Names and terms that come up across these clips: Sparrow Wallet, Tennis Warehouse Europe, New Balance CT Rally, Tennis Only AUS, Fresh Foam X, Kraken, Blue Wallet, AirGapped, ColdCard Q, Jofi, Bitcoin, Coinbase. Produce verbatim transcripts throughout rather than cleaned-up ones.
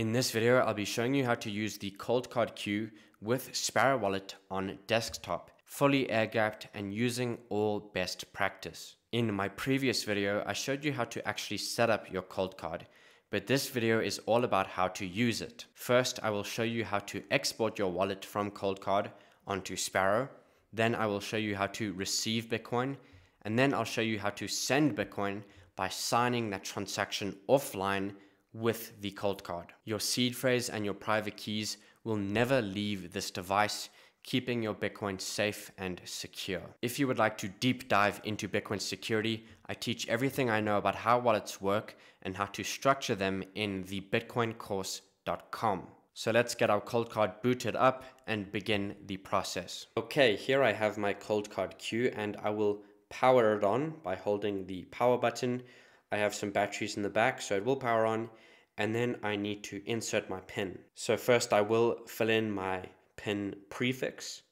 In this video, I'll be showing you how to use the ColdCard Q with Sparrow Wallet on desktop, fully air-gapped and using all best practice. In my previous video, I showed you how to actually set up your ColdCard, but this video is all about how to use it. First, I will show you how to export your wallet from ColdCard onto Sparrow. Then I will show you how to receive Bitcoin, and then I'll show you how to send Bitcoin by signing that transaction offline with the ColdCard. Your seed phrase and your private keys will never leave this device, keeping your Bitcoin safe and secure. If you would like to deep dive into Bitcoin security, I teach everything I know about how wallets work and how to structure them in the bitcoin course dot com. So let's get our ColdCard booted up and begin the process. Okay, here I have my ColdCard Q and I will power it on by holding the power button. I have some batteries in the back, so it will power on, and then I need to insert my PIN. So first I will fill in my PIN prefix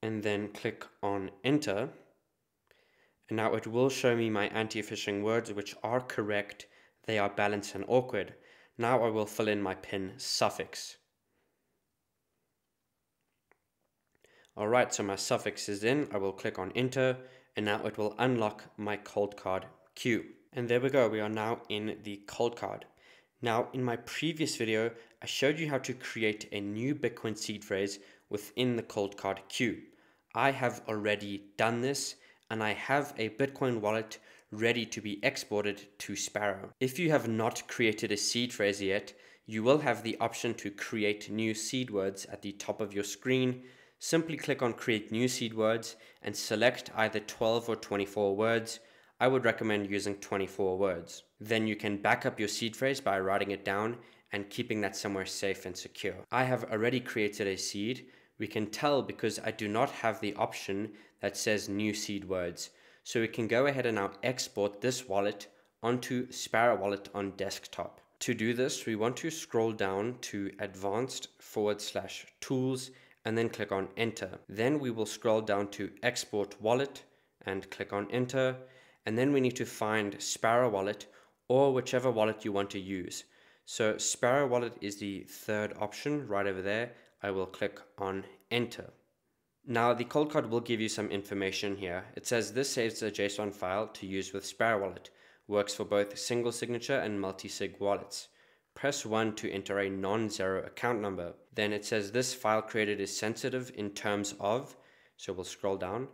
and then click on enter. And now it will show me my anti-phishing words, which are correct. They are balanced and awkward. Now I will fill in my PIN suffix. All right, so my suffix is in. I will click on enter. And now it will unlock my ColdCard Q. And there we go, we are now in the ColdCard. Now in my previous video, I showed you how to create a new Bitcoin seed phrase within the ColdCard Q. I have already done this and I have a Bitcoin wallet ready to be exported to Sparrow. If you have not created a seed phrase yet, you will have the option to create new seed words at the top of your screen. Simply click on create new seed words and select either twelve or twenty-four words. I would recommend using twenty-four words. Then you can back up your seed phrase by writing it down and keeping that somewhere safe and secure. I have already created a seed. We can tell because I do not have the option that says new seed words. So we can go ahead and now export this wallet onto Sparrow Wallet on desktop. To do this, we want to scroll down to advanced forward slash tools and then click on enter. Then we will scroll down to export wallet and click on enter. And then we need to find Sparrow Wallet or whichever wallet you want to use. So Sparrow Wallet is the third option right over there. I will click on enter. Now the ColdCard will give you some information here. It says this saves a JSON file to use with Sparrow Wallet. Works for both single signature and multi-sig wallets. Press one to enter a non-zero account number. Then it says this file created is sensitive in terms of, so we'll scroll down,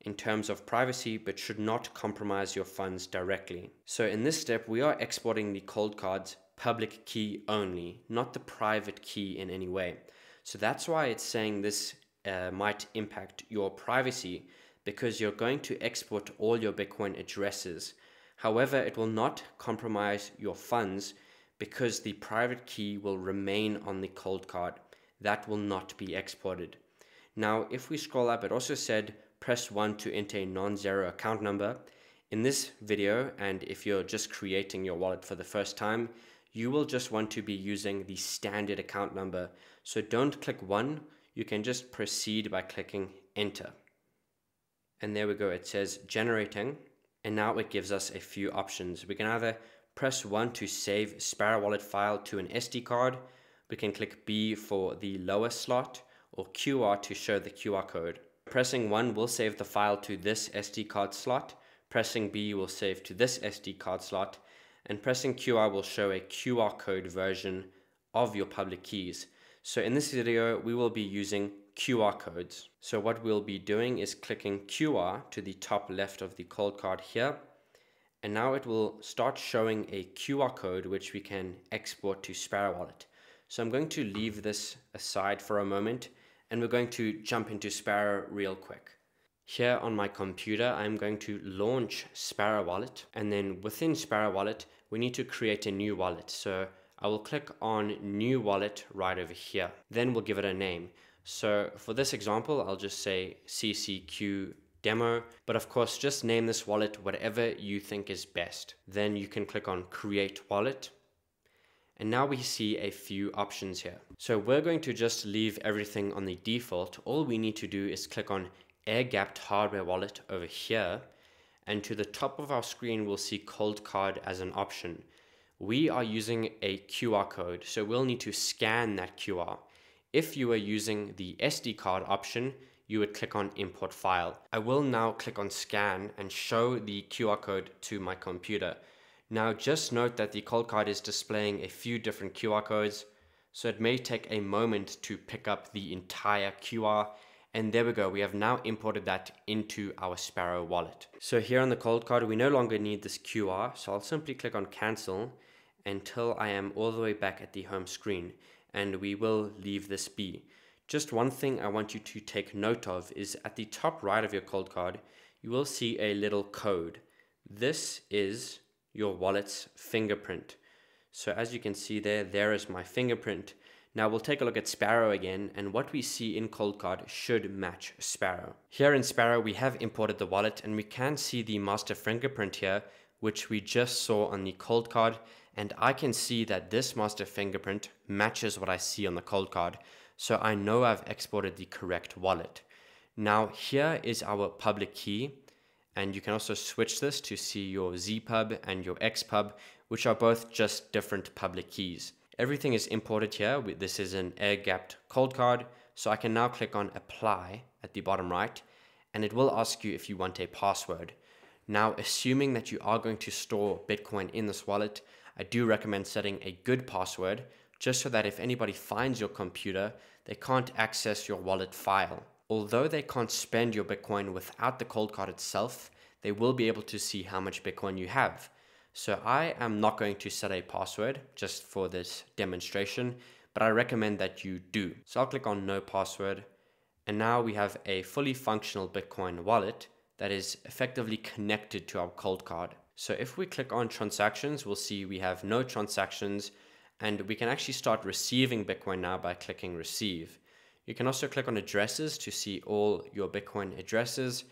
in terms of privacy, but should not compromise your funds directly. So in this step, we are exporting the ColdCard's public key only, not the private key in any way. So that's why it's saying this uh, might impact your privacy, because you're going to export all your Bitcoin addresses. However, it will not compromise your funds, because the private key will remain on the ColdCard. That will not be exported. Now, if we scroll up, it also said press one to enter a non-zero account number. In this video, and if you're just creating your wallet for the first time, you will just want to be using the standard account number. So don't click one, you can just proceed by clicking enter. And there we go, it says generating. And now it gives us a few options. We can either press one to save Sparrow Wallet file to an S D card. We can click B for the lower slot or Q R to show the Q R code. Pressing one will save the file to this S D card slot. Pressing B will save to this S D card slot. And pressing Q R will show a Q R code version of your public keys. So in this video, we will be using Q R codes. So what we'll be doing is clicking Q R to the top left of the ColdCard here. And now it will start showing a Q R code which we can export to Sparrow Wallet. So I'm going to leave this aside for a moment and we're going to jump into Sparrow real quick. Here on my computer, I'm going to launch Sparrow Wallet, and then within Sparrow Wallet, we need to create a new wallet. So I will click on new wallet right over here. Then we'll give it a name. So for this example, I'll just say C C Q demo, but of course just name this wallet whatever you think is best. Then you can click on create wallet, and now we see a few options here. So we're going to just leave everything on the default. All we need to do is click on air-gapped hardware wallet over here, and to the top of our screen we'll see ColdCard as an option. we are using a Q R code, so we'll need to scan that Q R. If you are using the S D card option, you would click on import file. I will now click on scan and show the Q R code to my computer. Now just note that the cold card is displaying a few different Q R codes, so it may take a moment to pick up the entire Q R. And there we go, we have now imported that into our Sparrow wallet. So here on the cold card, we no longer need this Q R, so I'll simply click on cancel until I am all the way back at the home screen, and we will leave this be. Just one thing I want you to take note of is at the top right of your cold card, you will see a little code. This is your wallet's fingerprint. So as you can see there, there is my fingerprint. Now we'll take a look at Sparrow again, and what we see in ColdCard should match Sparrow. Here in Sparrow, we have imported the wallet, and we can see the master fingerprint here, which we just saw on the ColdCard, and I can see that this master fingerprint matches what I see on the ColdCard, so I know I've exported the correct wallet. Now here is our public key, and you can also switch this to see your Z pub and your X pub, which are both just different public keys. Everything is imported here. This is an air-gapped cold card. So I can now click on apply at the bottom right, and it will ask you if you want a password. Now, assuming that you are going to store Bitcoin in this wallet, I do recommend setting a good password just so that if anybody finds your computer, they can't access your wallet file. Although they can't spend your Bitcoin without the cold card itself, they will be able to see how much Bitcoin you have. So I am not going to set a password just for this demonstration, but I recommend that you do. So I'll click on no password, and now we have a fully functional Bitcoin wallet that is effectively connected to our cold card. So if we click on transactions, we'll see we have no transactions, and we can actually start receiving Bitcoin now by clicking receive. You can also click on addresses to see all your Bitcoin addresses.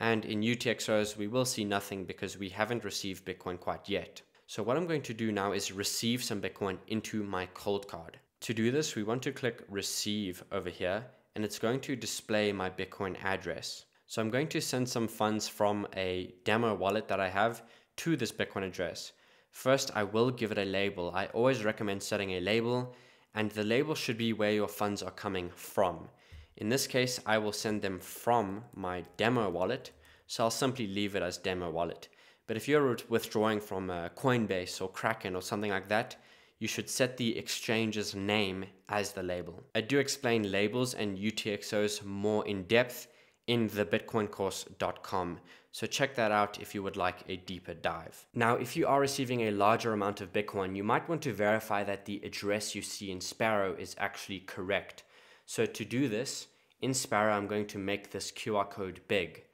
And in U T X Os, we will see nothing because we haven't received Bitcoin quite yet. So what I'm going to do now is receive some Bitcoin into my cold card. To do this, we want to click receive over here, and it's going to display my Bitcoin address. So I'm going to send some funds from a demo wallet that I have to this Bitcoin address. First, I will give it a label. I always recommend setting a label, and the label should be where your funds are coming from. In this case, I will send them from my demo wallet, so I'll simply leave it as demo wallet. But if you're withdrawing from uh, Coinbase or Kraken or something like that, you should set the exchange's name as the label. I do explain labels and U T X Os more in depth in the bitcoin course dot com, so check that out if you would like a deeper dive. Now, if you are receiving a larger amount of Bitcoin, you might want to verify that the address you see in Sparrow is actually correct. So to do this, in Sparrow, I'm going to make this Q R code big.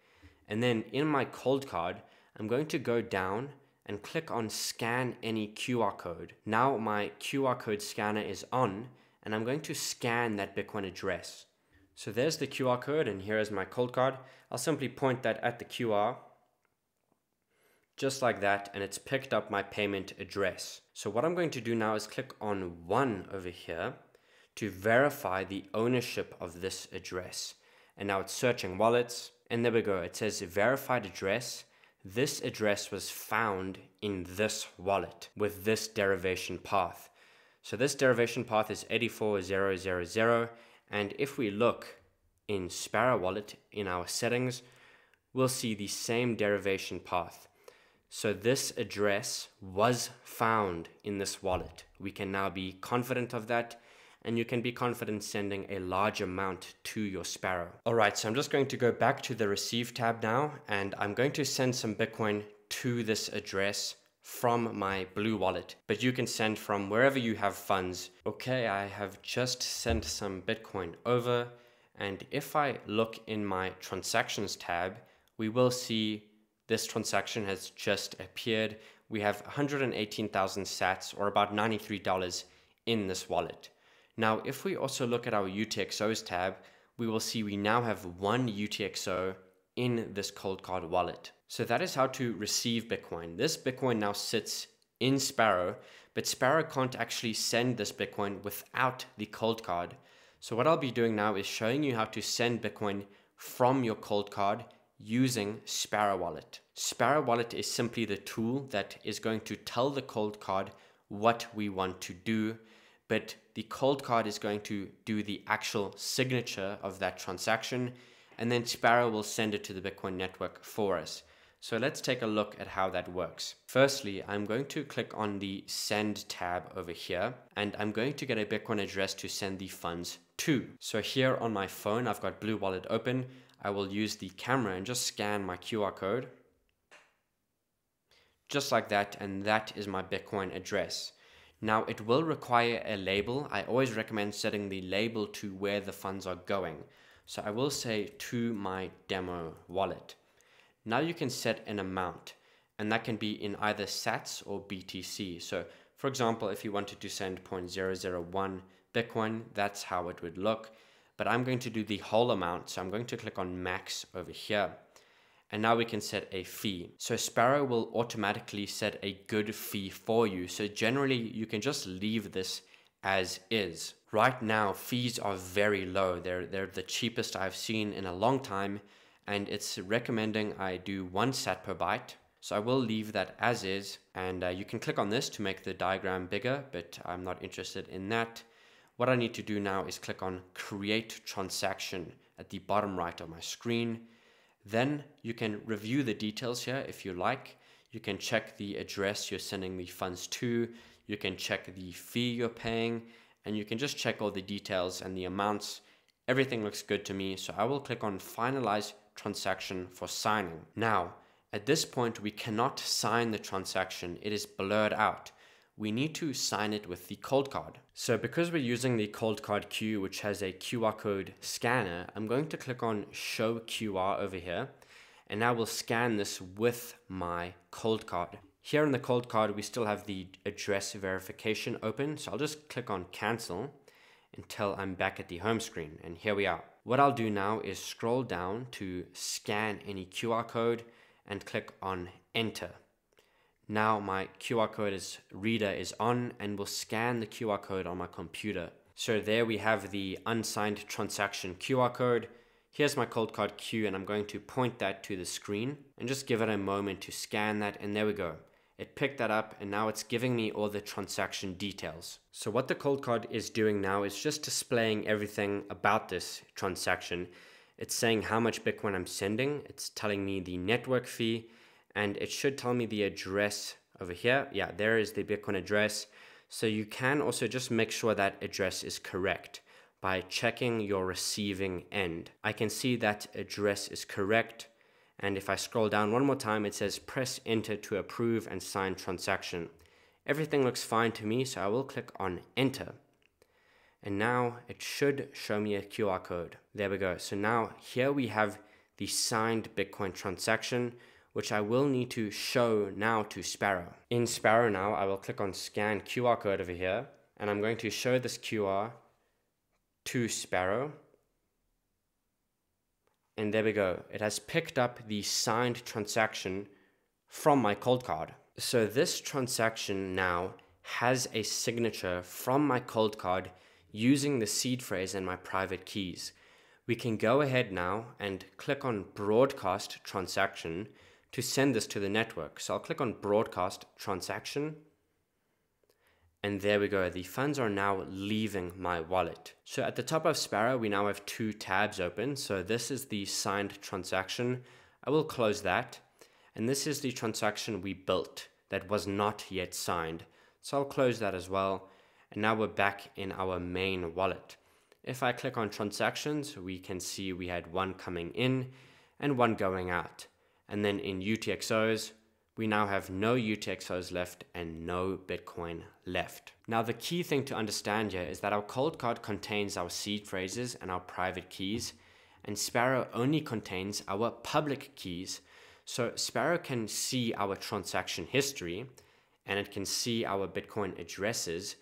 And then in my cold card, I'm going to go down and click on scan any Q R code. Now my Q R code scanner is on, and I'm going to scan that Bitcoin address. So there's the Q R code, and here is my cold card. I'll simply point that at the Q R, just like that, and it's picked up my payment address. So what I'm going to do now is click on one over here to verify the ownership of this address. And now it's searching wallets, and there we go, it says verified address. This address was found in this wallet with this derivation path. So this derivation path is eight four zero zero zero, and if we look in Sparrow Wallet in our settings, we'll see the same derivation path. So this address was found in this wallet. We can now be confident of that, and you can be confident sending a large amount to your Sparrow. All right, so I'm just going to go back to the receive tab now, and I'm going to send some Bitcoin to this address from my Blue Wallet, but you can send from wherever you have funds. Okay, I have just sent some Bitcoin over, and if I look in my transactions tab, we will see this transaction has just appeared. We have one hundred eighteen thousand sats, or about ninety-three dollars, in this wallet. Now, if we also look at our U T X Os tab, we will see we now have one U T X O in this cold card wallet. So that is how to receive Bitcoin. This Bitcoin now sits in Sparrow, but Sparrow can't actually send this Bitcoin without the cold card. So what I'll be doing now is showing you how to send Bitcoin from your cold card using Sparrow Wallet. Sparrow Wallet is simply the tool that is going to tell the cold card what we want to do, but the cold card is going to do the actual signature of that transaction, and then Sparrow will send it to the Bitcoin network for us. So let's take a look at how that works. Firstly, I'm going to click on the Send tab over here, and I'm going to get a Bitcoin address to send the funds to. So here on my phone, I've got Blue Wallet open. I will use the camera and just scan my Q R code. Just like that, and that is my Bitcoin address. Now it will require a label. I always recommend setting the label to where the funds are going. So I will say to my demo wallet. Now you can set an amount, and that can be in either sats or B T C. So for example, if you wanted to send zero point zero zero one Bitcoin, that's how it would look, but I'm going to do the whole amount. So I'm going to click on max over here, and now we can set a fee. So Sparrow will automatically set a good fee for you. So generally you can just leave this as is. Right now, fees are very low. They're, they're the cheapest I've seen in a long time. And it's recommending I do one sat per byte. So I will leave that as is. And uh, you can click on this to make the diagram bigger, but I'm not interested in that. What I need to do now is click on create transaction at the bottom right of my screen. Then you can review the details here if you like. You can check the address you're sending the funds to. You can check the fee you're paying, and you can just check all the details and the amounts. Everything looks good to me. So I will click on finalize transaction for signing. Now, at this point, we cannot sign the transaction. It is blurred out. We need to sign it with the cold card. So because we're using the ColdCard Q, which has a Q R code scanner, I'm going to click on show Q R over here, and now we'll scan this with my cold card. Here in the cold card, we still have the address verification open. So I'll just click on cancel until I'm back at the home screen, and here we are. What I'll do now is scroll down to scan any Q R code and click on enter. Now my Q R code is reader is on and will scan the Q R code on my computer. So there we have the unsigned transaction Q R code. Here's my ColdCard Q, and I'm going to point that to the screen and just give it a moment to scan that, and there we go. It picked that up, and now it's giving me all the transaction details. So what the ColdCard is doing now is just displaying everything about this transaction. It's saying how much Bitcoin I'm sending. It's telling me the network fee, and it should tell me the address over here. Yeah, there is the Bitcoin address. So you can also just make sure that address is correct by checking your receiving end. I can see that address is correct. And if I scroll down one more time, it says press enter to approve and sign transaction. Everything looks fine to me, so I will click on enter. And now it should show me a Q R code. There we go. So now here we have the signed Bitcoin transaction, which I will need to show now to Sparrow. In Sparrow now, I will click on scan Q R code over here, and I'm going to show this Q R to Sparrow. And there we go. It has picked up the signed transaction from my cold card. So this transaction now has a signature from my cold card using the seed phrase and my private keys. We can go ahead now and click on broadcast transaction to send this to the network. So I'll click on broadcast transaction. And there we go. The funds are now leaving my wallet. So at the top of Sparrow, we now have two tabs open. So this is the signed transaction. I will close that. And this is the transaction we built that was not yet signed. So I'll close that as well. And now we're back in our main wallet. If I click on transactions, we can see we had one coming in and one going out. And then in U T X Os, we now have no U T X Os left and no Bitcoin left. Now the key thing to understand here is that our cold card contains our seed phrases and our private keys, and Sparrow only contains our public keys. So Sparrow can see our transaction history, and it can see our Bitcoin addresses,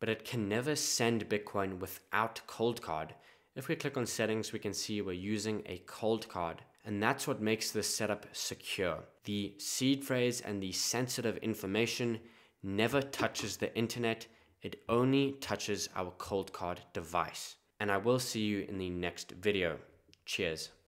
but it can never send Bitcoin without cold card. If we click on settings, we can see we're using a cold card. And that's what makes this setup secure. The seed phrase and the sensitive information never touches the internet. It only touches our cold card device. And I will see you in the next video. Cheers.